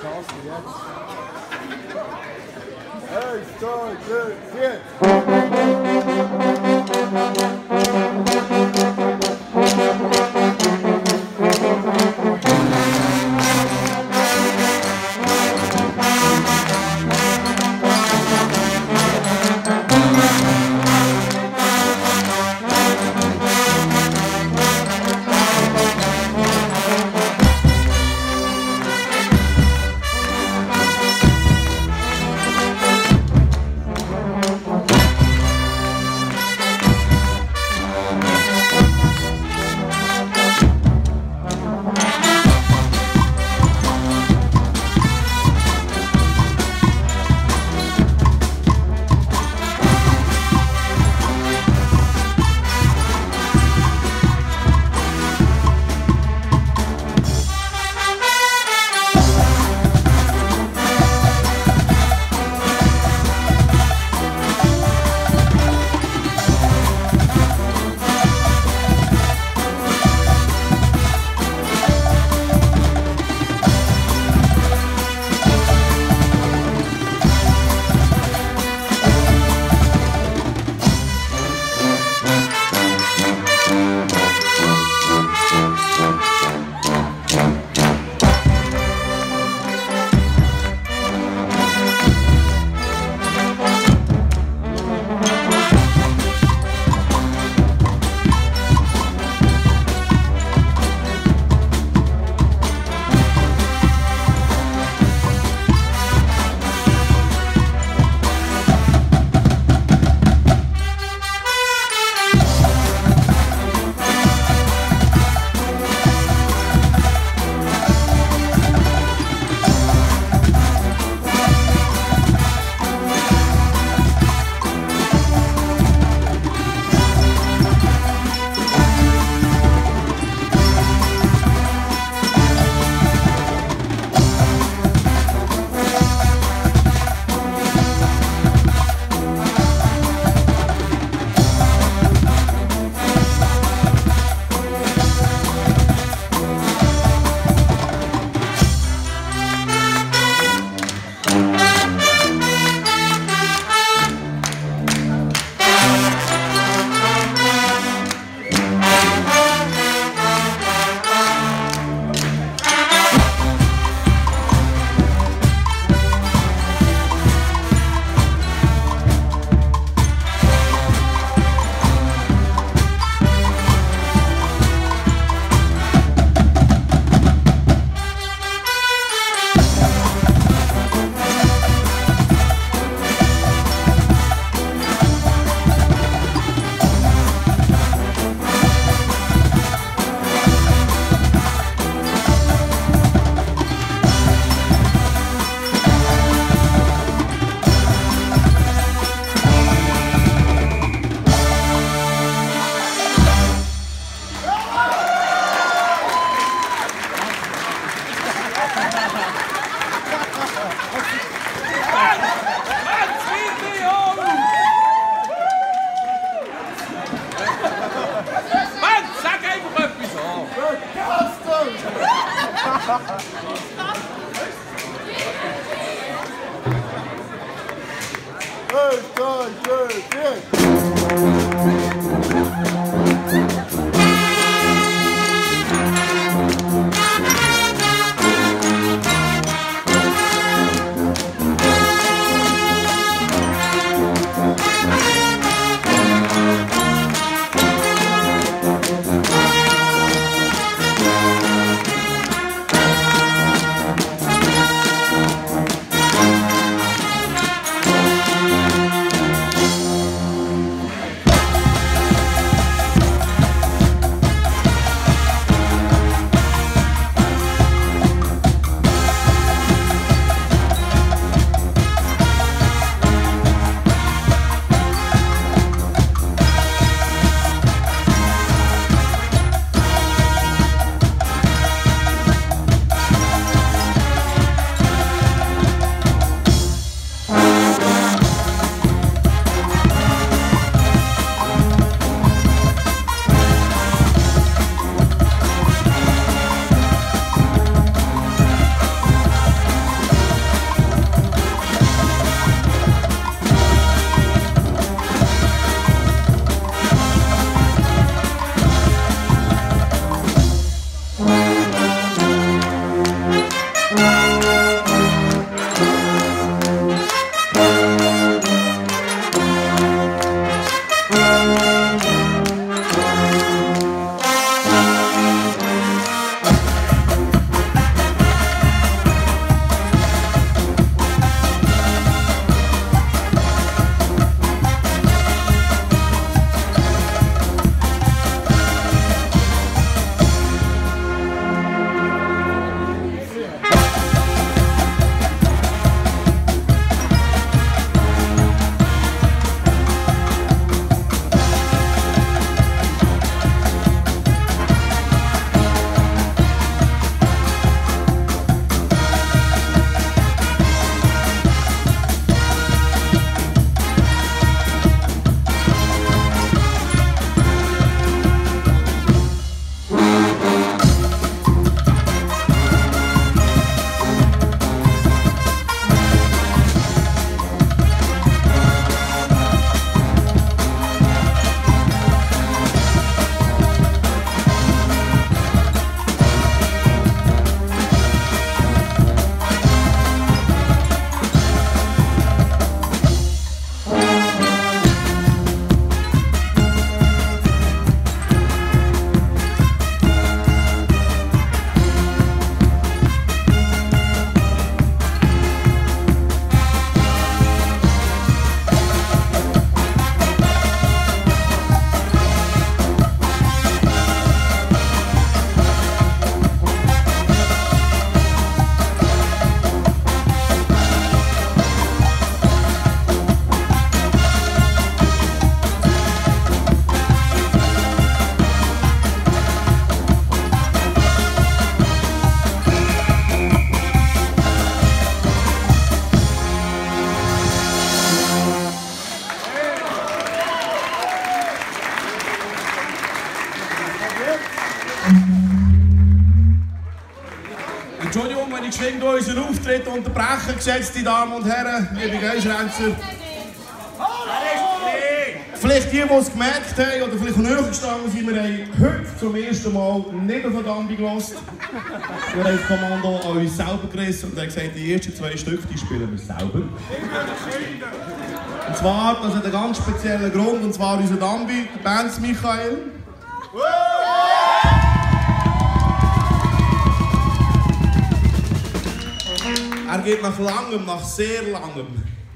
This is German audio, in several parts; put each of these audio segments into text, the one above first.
Schaust du jetzt? 1, 2, 3, 4. Entschuldigung, wenn ich geschwind unseren Auftritt unterbreche, geschätzte Damen und Herren, liebe Gäuschränzer. Vielleicht die, die es gemerkt haben oder vielleicht näher gestanden sind, wir haben heute zum ersten Mal nicht von Tambi gelassen. Wir haben das Kommando an uns selber gerissen und haben gesagt, die ersten zwei Stücke die spielen wir selber. Und zwar, das hat einen ganz speziellen Grund, und zwar unser Tambi, Benz Michael. Er geht nach sehr langem,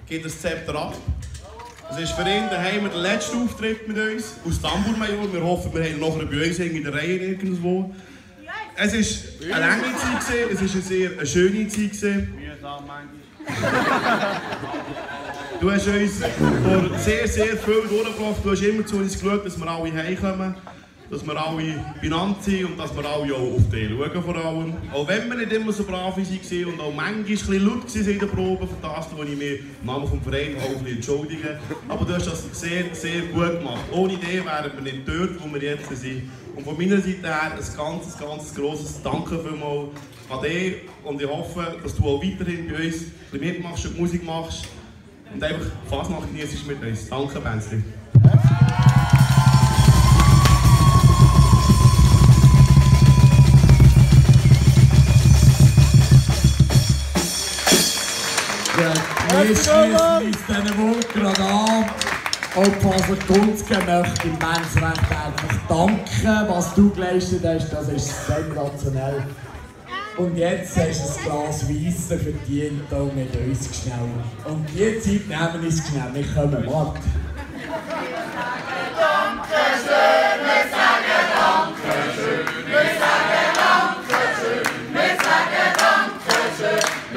geht das Zepter ab. Das ist für ihn daheim der letzte Auftritt mit uns, aus Tambourmajor. Wir hoffen, wir haben noch eine Bühne in der Reihe irgendwo. Es war eine lange Zeit, es war eine sehr schöne Zeit. Du hast uns durch sehr viel durchgebracht. Du hast immer zu uns geschaut, dass wir alle heimkommen, dass wir alle benannt sind und dass wir alle auch auf dich schauen vor allem. Auch wenn wir nicht immer so brav waren und auch manchmal ein bisschen laut waren in der Probe, für das, was ich mich im Namen des Vereins auch ein bisschen entschuldige. Aber du hast das sehr gut gemacht. Ohne dich wären wir nicht dort, wo wir jetzt sind. Und von meiner Seite her ein ganz grosses Danke vielmals an dich. Und ich hoffe, dass du auch weiterhin bei uns mitmachst und Musik machst. Und einfach Fasnacht genießt mit uns. Danke, Benzli. Wir schließen uns diesen Wunsch gerade an. Und falls ihr Kunst geben möchtet, im Benz recht herzlich danken. Was du geleistet hast, das ist sensationell. Und jetzt hast du ein Glas Weissen verdient und mit uns geschnallt. Und die Zeit nehmen wir uns schnell. Wir kommen, Marc. Wir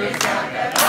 sagen Dankeschön.